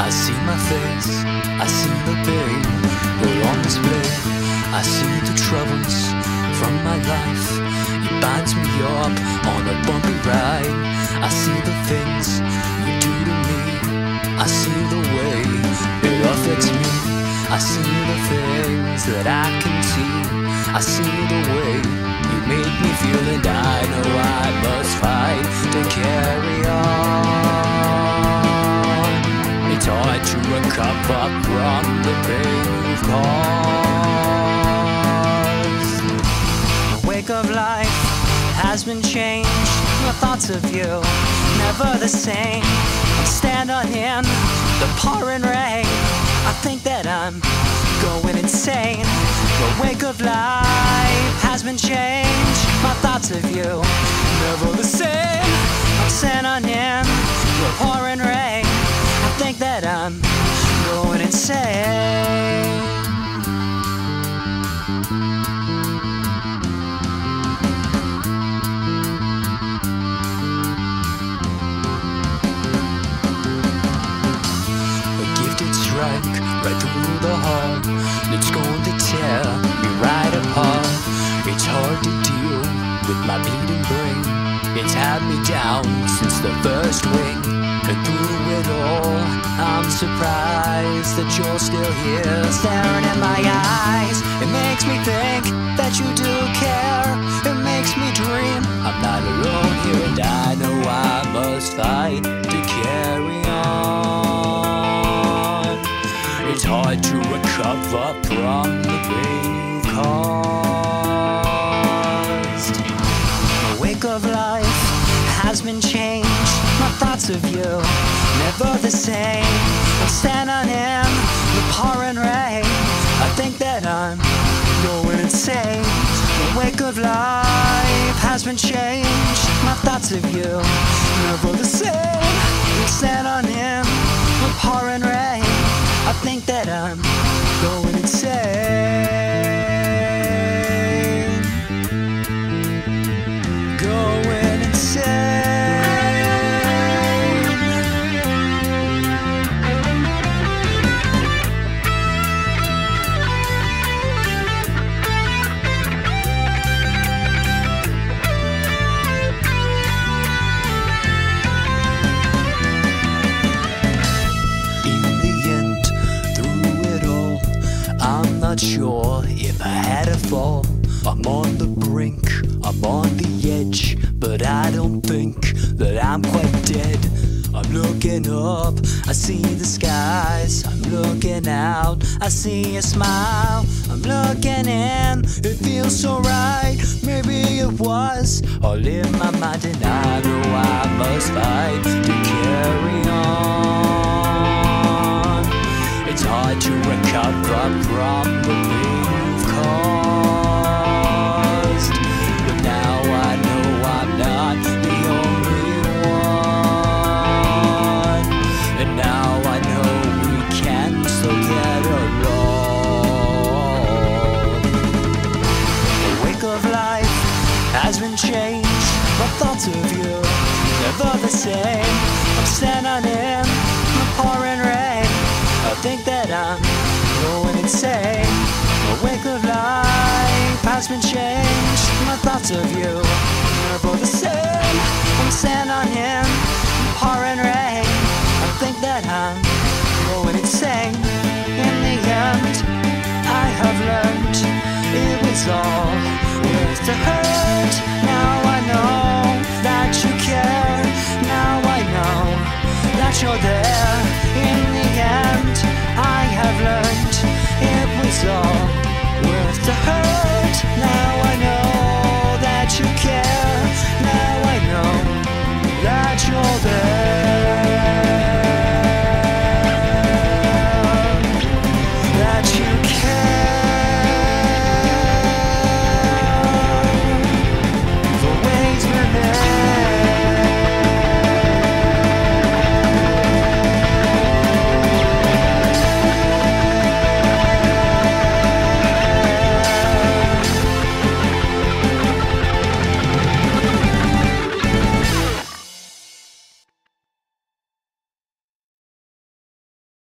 I see my face, I see the pain all on display. I see the troubles from my life. It binds me up on a bumpy ride. I see the things you do to me. I see the way it affects me. I see the things that I can see. I see the way you make me feel, and I know I must fight to carry on. It's hard to recover from the pain we've caused. The wake of life has been changed. The thoughts of you, never the same. I'm standing in the pouring rain. I think that I'm going insane. The wake of life has been changed. My thoughts of you, never the same. I'm standing in the pouring rain. I think that I'm going insane. A gifted strike right through the heart. It's going to tear me right apart. It's hard to deal with my bleeding brain. It's had me down since the first wing. And through it all, I'm surprised that you're still here, staring at my eyes. It makes me think that you do care. It makes me dream I'm not alone here, and I know I must fight to carry on. It's hard to recover from the pain you've caused. The wake of life has been changed. My thoughts of you, never the same. I'm standing in the pouring rain. I think that I'm going insane. The wake of life has been changed. My thoughts of you, never the same. I'm standing in the pouring rain. I think that I'm going insane. Going insane. I'm not sure if I had a fall. I'm on the brink, I'm on the edge, but I don't think that I'm quite dead. I'm looking up, I see the skies. I'm looking out, I see a smile. I'm looking in, it feels so right. Maybe it was all in my mind, and I know I must fight to carry on. It's hard to recover from the pain you've caused, but now I know I'm not the only one, and now I know we can still get along. The wake of life has been changed. The thoughts of you, never the same. I'm standing in the pouring rain. I think that I'm going insane. The wake of life has been changed. My thoughts of you are both the same. I'm standing in the pouring rain. I think that I'm going insane. In the end, I have learned it was all worth the hurt. Now I know that you care. Now I know that you're there.